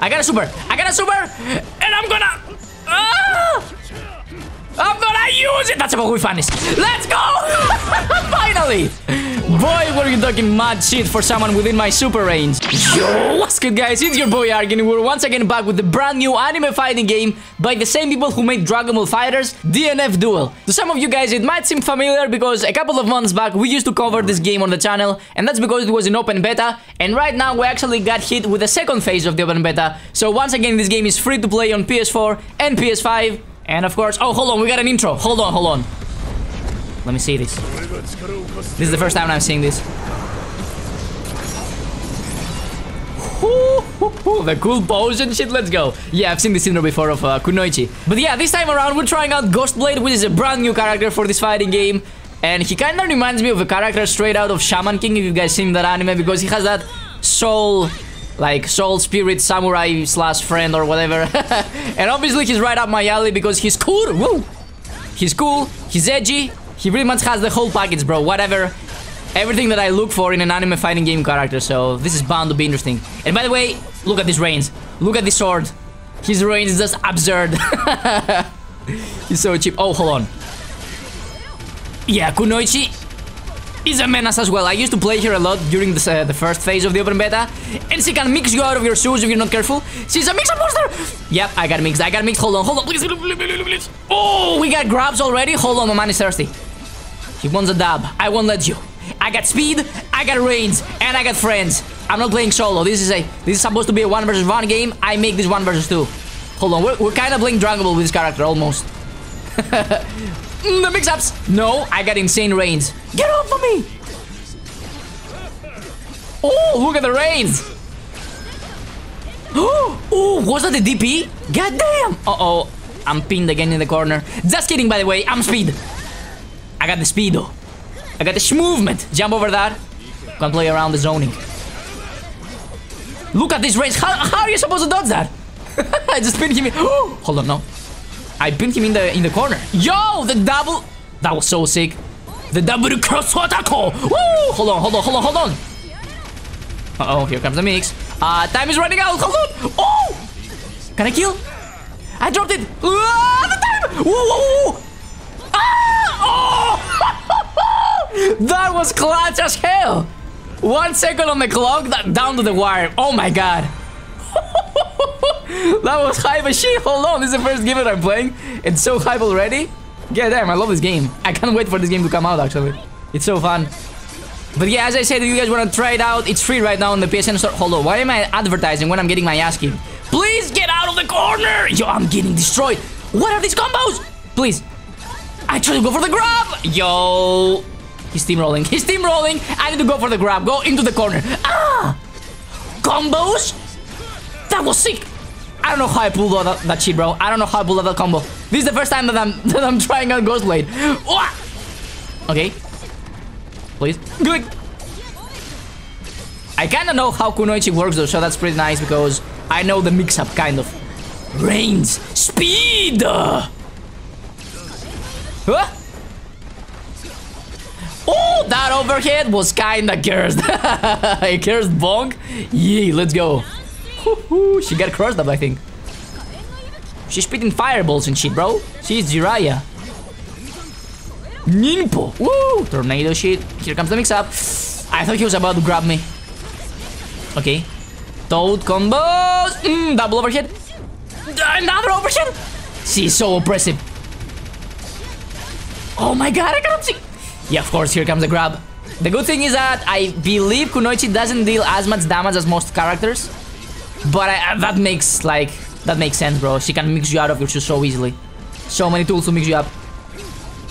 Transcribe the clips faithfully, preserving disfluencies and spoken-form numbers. I got a super. I got a super. And I'm gonna... Ah! I'm gonna use it. That's about we find this. Let's go. Finally. Boy, were you talking mad shit for someone within my super range. Yo, what's good, guys? It's your boy Argin. We're once again back with the brand new anime fighting game by the same people who made Dragon Ball Fighters, D N F Duel. To some of you guys, it might seem familiar because a couple of months back, we used to cover this game on the channel, and that's because it was in open beta, and right now we actually got hit with the second phase of the open beta. So once again, this game is free to play on P S four and P S five, and of course... Oh, hold on, we got an intro. Hold on, hold on. Let me see this. This is the first time I'm seeing this. Ooh, ooh, ooh, the cool pose and shit, let's go. Yeah, I've seen this intro before of uh, Kunoichi. But yeah, this time around we're trying out Ghostblade, which is a brand new character for this fighting game. And he kind of reminds me of a character straight out of Shaman King, if you guys seen that anime, because he has that soul... Like, soul, spirit, samurai, slash friend, or whatever. And obviously he's right up my alley because he's cool. Woo! He's cool, he's edgy. He pretty much has the whole package, bro. Whatever. Everything that I look for in an anime fighting game character. So this is bound to be interesting. And by the way, look at this range. Look at this sword. His range is just absurd. He's so cheap. Oh, hold on. Yeah, Kunoichi is a menace as well. I used to play her a lot during this, uh, the first phase of the open beta. And she can mix you out of your shoes if you're not careful. She's a mixer monster! Yep, I got mixed. I got mixed. Hold on, hold on. Please, please, please, please. Oh, we got grabs already. Hold on, my man is thirsty. He wants a dab. I won't let you. I got speed, I got range, and I got friends. I'm not playing solo. This is a this is supposed to be a one versus one game. I make this one versus two. Hold on, we're, we're kind of playing Dragon Ball with this character almost. The mix-ups. No, I got insane range. Get off of me! Oh, look at the range. Oh, was that a D P? God damn! Uh oh, I'm pinned again in the corner. Just kidding, by the way. I'm speed. I got the speed though. I got this movement. Jump over that. Can play around the zoning. Look at this range. How, how are you supposed to dodge that? I just pinned him in. Oh, hold on, no. I pinned him in the in the corner. Yo, the double. That was so sick. The double cross attack. Woo! Hold on, hold on, hold on, hold on. Uh oh, here comes the mix. Uh, time is running out. Hold on. Oh, can I kill? I dropped it. Ah, the time. Woo, woo, woo. Ah! Oh! That was clutch as hell. One second on the clock. That down to the wire. Oh my god. That was hype as shit. Hold on, this is the first game that I'm playing. It's so hype already. Yeah, damn, I love this game. I can't wait for this game to come out, actually. It's so fun. But yeah, as I said, if you guys want to try it out, it's free right now on the P S N store. Hold on, why am I advertising when I'm getting my ass kicked? Please get out of the corner! Yo, I'm getting destroyed. What are these combos? Please. I try to go for the grab. Yo. He's steamrolling. He's steamrolling. I need to go for the grab. Go into the corner. Ah! Combos? That was sick. I don't know how I pulled out that, that shit, bro. I don't know how I pulled out that combo. This is the first time that I'm that I'm trying out Ghostblade. Okay. Please. Good. I kind of know how Kunoichi works, though, so that's pretty nice because I know the mix-up, kind of. Range. Speed! Huh? Oh, that overhead was kind of cursed. A cursed bonk. Yee, let's go. She got crossed up, I think. She's spitting fireballs and shit, bro. She's Jiraiya. Ninpo. Woo! Tornado shit. Here comes the mix-up. I thought he was about to grab me. Okay. Toad combos. Mm, double overhead. Another overhead. She's so oppressive. Oh my god, I cannot see. Yeah, of course, here comes the grab. The good thing is that I believe Kunoichi doesn't deal as much damage as most characters. But I, uh, that makes, like, that makes sense, bro. She can mix you out of your shoes so easily. So many tools to mix you up.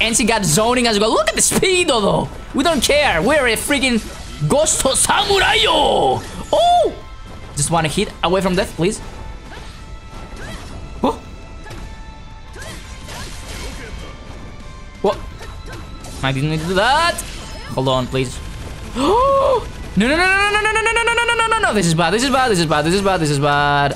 And she got zoning as well. Look at the speed, though. We don't care. We're a freaking ghost samurai. Oh! Just want to hit away from death, please. What? What? I didn't need to do that. Hold on, please. Oh! No, no, no, no, no, no, no, no, no, no, no, no, no, no, this is bad, this is bad, this is bad, this is bad, this is bad.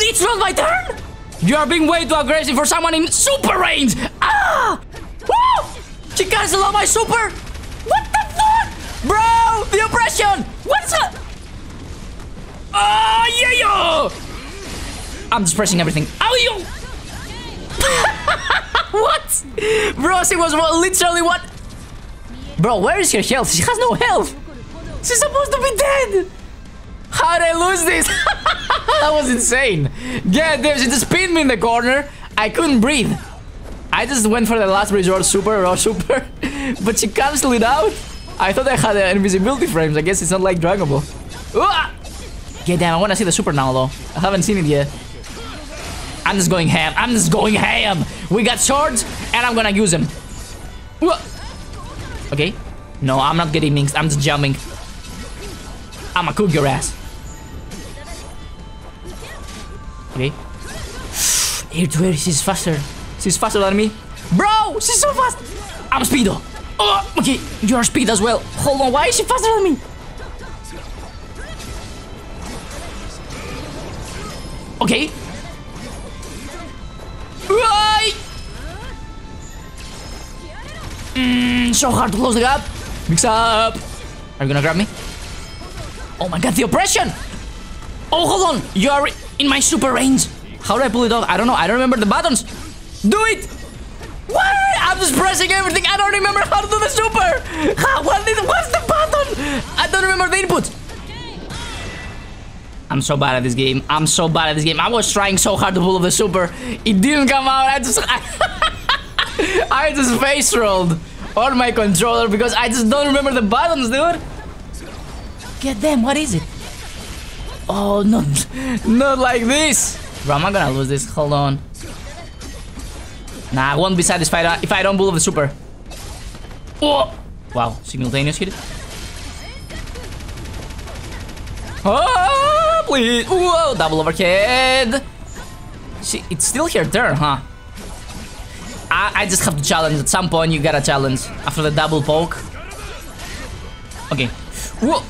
It's not my turn! You are being way too aggressive for someone in super range! Ah! Woo! She cancelled out my super! What the fuck? Bro, the oppression! What's up? Ah! I'm just pressing everything. Ow, yo! What? Bro, she was literally what? Bro, where is her health? She has no health. She's supposed to be dead. How did I lose this? That was insane. God damn, she just pinned me in the corner. I couldn't breathe. I just went for the last resort super, raw super. But she canceled it out. I thought I had uh, invisibility frames. I guess it's not like Dragon Ball. Uh! Yeah, damn, I want to see the super now, though. I haven't seen it yet. I'm just going ham. I'm just going ham. We got swords, and I'm gonna use them. Uh! Okay. No, I'm not getting minxed. I'm just jumping. I'ma cook your ass. Okay. Here to here, she's faster. She's faster than me. Bro, she's so fast. I'm speedo. Oh, okay, you are speed as well. Hold on, why is she faster than me? Okay. Right. Mm, so hard to close the gap. Mix up. Are you gonna grab me? Oh my god, the oppression! Oh, hold on. You are in my super range. How do I pull it off? I don't know. I don't remember the buttons. Do it! What? I'm just pressing everything. I don't remember how to do the super. How, what is, what's the button? I don't remember the input. I'm so bad at this game. I'm so bad at this game. I was trying so hard to pull off the super. It didn't come out. I just... I, I just face rolled on my controller because I just don't remember the buttons, dude. Get them. What is it? Oh, not, not like this. Bro, I'm not gonna lose this. Hold on. Nah, I won't be satisfied if I don't pull off the super. Oh! Wow, simultaneous hit. Oh, please! Whoa, double overhead! See, it's still her turn, huh? I, I just have to challenge. At some point, you gotta challenge. After the double poke. Okay. Whoa!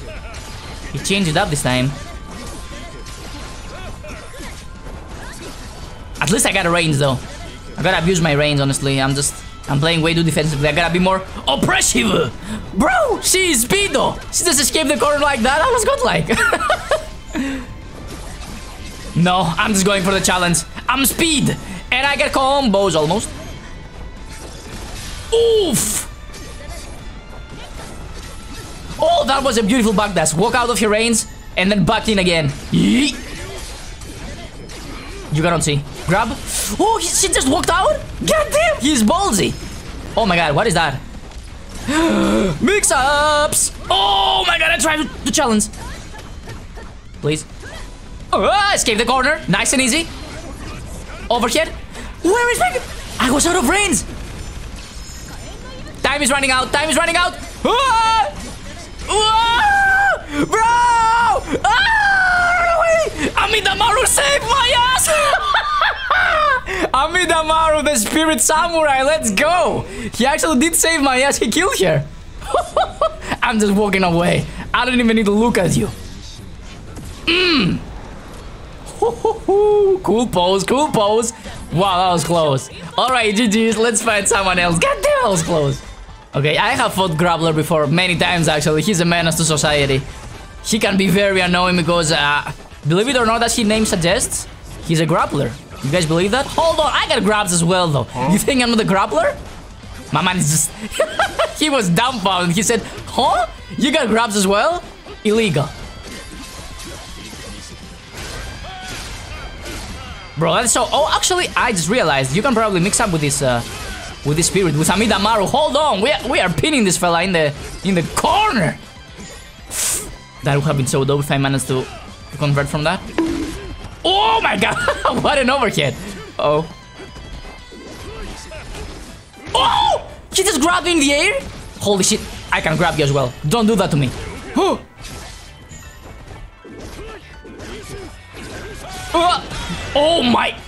He changed it up this time. At least I got a range, though. I gotta abuse my range, honestly. I'm just... I'm playing way too defensively. I gotta be more oppressive! Bro, she is speedo! She just escaped the corner like that. I was godlike. No, I'm just going for the challenge. I'm speed! And I get combos, almost. Oof! Oh, that was a beautiful back dash. Walk out of your range, and then back in again. Yee! You gotta see. Grab. Oh, he, she just walked out? God damn! He's ballsy. Oh my god, what is that? Mix-ups! Oh my god, I tried to challenge. Please. Oh, escape the corner. Nice and easy. Overhead. Where is my... I was out of range. Time is running out. Time is running out. Ah! Ah! Bro! Ah! Amidamaru, save my ass! Amidamaru, the spirit samurai, let's go! He actually did save my ass, he killed her. I'm just walking away. I don't even need to look at you. Mmm! Cool pose, cool pose. Wow, that was close. Alright, G G's, let's find someone else. God damn, that was close. Okay, I have fought Grappler before, many times actually. He's a menace to society. He can be very annoying because, uh, believe it or not, as his name suggests, he's a grappler. You guys believe that? Hold on, I got grabs as well, though. Huh? You think I'm not a grappler? My man is just... He was dumbfounded. He said, huh? You got grabs as well? Illegal. Bro, that's so... Oh, actually, I just realized you can probably mix up with this... Uh, with this spirit, with Amidamaru. Hold on, we are, we are pinning this fella in the... in the corner. That would have been so dope if I managed to, to convert from that. Oh my god, what an overhead. Oh. Oh! She just grabbed me in the air? Holy shit, I can grab you as well. Don't do that to me. Oh. Oh my.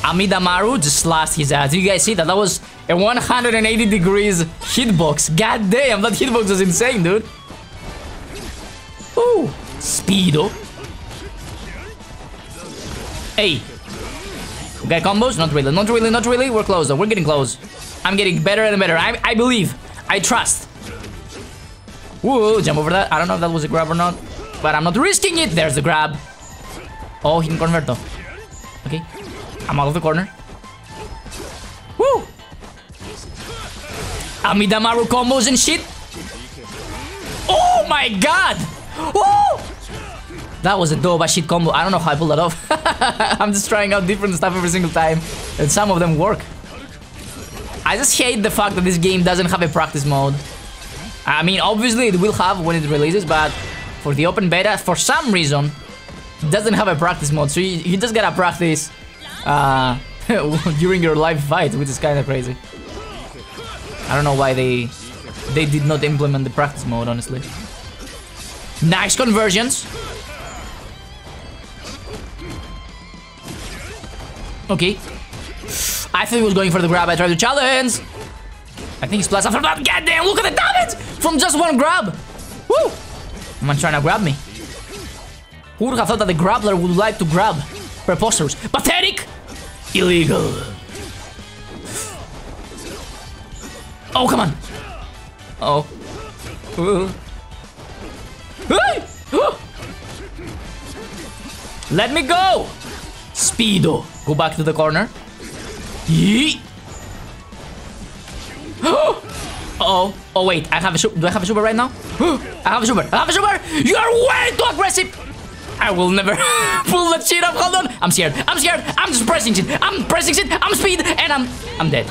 Amidamaru just slashed his ass. Did you guys see that? That was a one hundred eighty degrees hitbox. God damn, that hitbox was insane, dude. Ooh. Speedo. Hey, we got combos? Not really, not really, not really. We're close though, we're getting close. I'm getting better and better. I, I believe, I trust. Whoa, jump over that. I don't know if that was a grab or not, but I'm not risking it. There's the grab. Oh, he can convert though. Okay, I'm out of the corner. Woo! Amidamaru combos and shit. Oh my god! Oh! That was a dope as shit combo. I don't know how I pulled that off. I'm just trying out different stuff every single time, and some of them work. I just hate the fact that this game doesn't have a practice mode. I mean, obviously it will have when it releases, but for the open beta, for some reason, it doesn't have a practice mode. So you, you just gotta practice uh, during your live fight, which is kind of crazy. I don't know why they they did not implement the practice mode, honestly. Nice conversions. Okay. I thought he was going for the grab. I tried to challenge. I think he's plus after that. Goddamn, look at the damage from just one grab. Woo! Someone's trying to grab me. Who would have thought that the grappler would like to grab? Preposterous. Pathetic. Illegal. Oh, come on. Oh. Ooh. Hey! Ooh. Let me go. Speedo. Go back to the corner. Yee. Oh, oh, oh wait, I have a super. Do I have a super right now? I have a super. I have a super. You are way too aggressive. I will never pull that shit up. Hold on. I'm scared. I'm scared. I'm just pressing shit. I'm pressing shit. I'm speed and I'm I'm dead.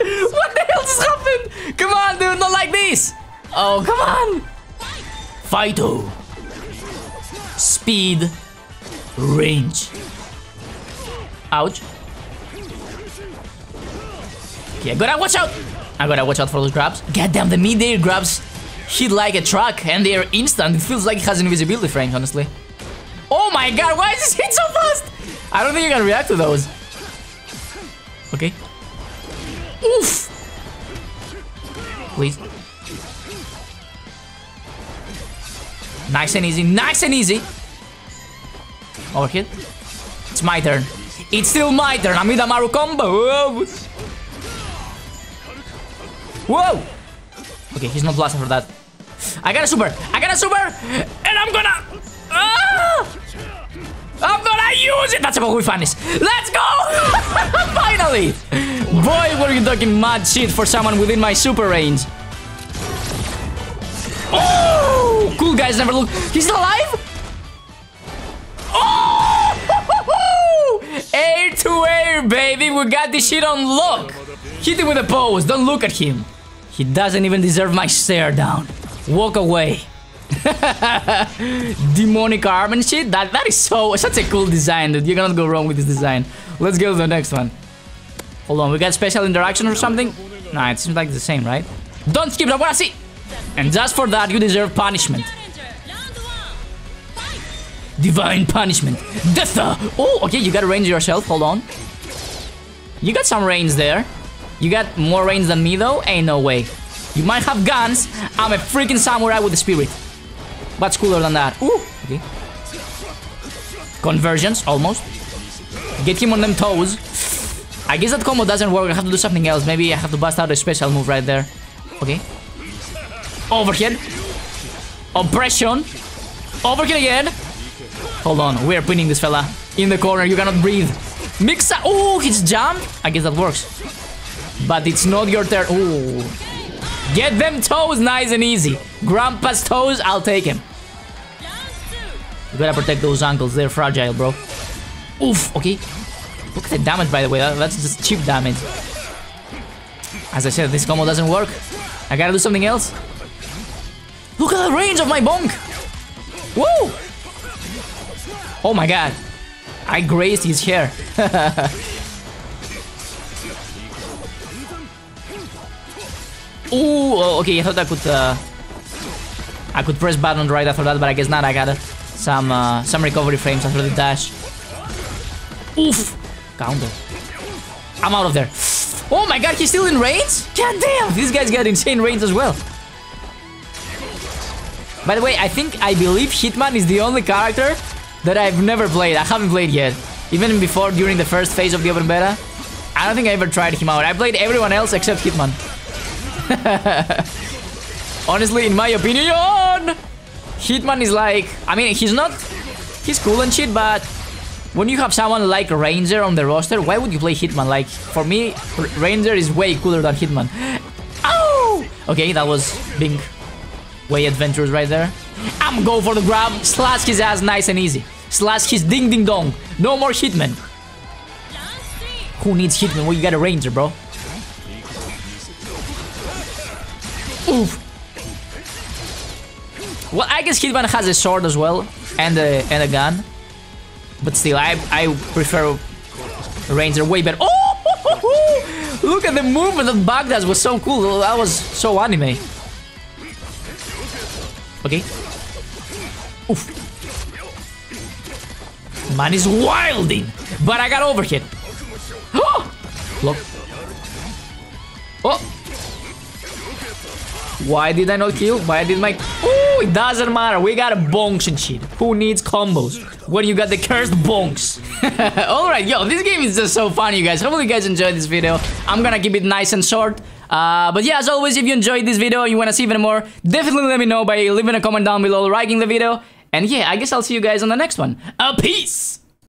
What the hell just happened? Come on, dude, not like this. Oh, come on. Fighto. Speed. Range. Ouch. Okay, I gotta watch out. I gotta watch out for those grabs. Goddamn, the mid-air grabs hit like a truck and they are instant. It feels like it has invisibility frames, honestly. Oh my god, why is this hit so fast? I don't think you can react to those. Okay. Oof. Please. Nice and easy. Nice and easy. Overhead. It's my turn. It's still my turn. Amidamaru combo. Whoa. Okay, he's not blasting for that. I got a super. I got a super. And I'm gonna... Ah! I'm gonna use it. That's about we finish. Let's go. Finally. Boy, were you talking mad shit for someone within my super range. Oh! Cool guys never look. He's still alive? Air to air, baby, we got this shit on lock. Hit him with a pose, don't look at him. He doesn't even deserve my stare down. Walk away. Demonic arm and shit, that, that is so, such a cool design, dude. You cannot go wrong with this design. Let's go to the next one. Hold on, we got special interaction or something? Nah, it seems like the same, right? Don't skip, I wanna see. And just for that, you deserve punishment. Divine punishment. Death! Oh, okay, you gotta range yourself, hold on. You got some range there. You got more range than me though? Ain't no way. You might have guns, I'm a freaking samurai with a spirit. What's cooler than that? Ooh, okay. Conversions, almost. Get him on them toes. I guess that combo doesn't work, I have to do something else. Maybe I have to bust out a special move right there. Okay. Overhead. Oppression. Overhead again. Hold on, we're pinning this fella. In the corner, you cannot breathe. Mixa. Oh, he's jumped. I guess that works. But it's not your turn. Ooh. Get them toes nice and easy. Grandpa's toes, I'll take him. You gotta protect those ankles, they're fragile, bro. Oof, okay. Look at the damage, by the way. That's just cheap damage. As I said, this combo doesn't work. I gotta do something else. Look at the range of my bonk. Woo! Oh my god, I grazed his hair. Ooh, okay, I thought I could uh, I could press button right after that, but I guess not. I got some uh, some recovery frames after the dash. Oof, counter. I'm out of there. Oh my god, he's still in range? God damn, these guys got insane range as well. By the way, I think, I believe Hitman is the only character that I've never played. I haven't played yet. Even before, during the first phase of the open beta, I don't think I ever tried him out. I played everyone else except Hitman. Honestly, in my opinion, Hitman is like... I mean, he's not He's cool and shit, but when you have someone like Ranger on the roster, why would you play Hitman? Like, for me, R Ranger is way cooler than Hitman. Ow! Okay, that was being way adventurous right there. I'm going for the grab, slash his ass nice and easy. Slash his ding ding dong. No more Hitman. Who needs Hitman? Well, you got a Ranger, bro. Oof. Well, I guess Hitman has a sword as well, and a, and a gun. But still, I, I prefer Ranger way better. Oh! Look at the movement of Baghdad, was so cool. That was so anime. Okay. Oof. Man is wilding. But I got over hit. Oh! Look. Oh! Why did I not kill? Why did my... Oh, it doesn't matter. We got bonks and shit. Who needs combos when you got the cursed bonks? Alright, yo, this game is just so funny, you guys. Hopefully you guys enjoyed this video. I'm gonna keep it nice and short. Uh, but yeah, as always, if you enjoyed this video and you wanna see even more, definitely let me know by leaving a comment down below, liking the video. And yeah, I guess I'll see you guys on the next one. Uh, peace!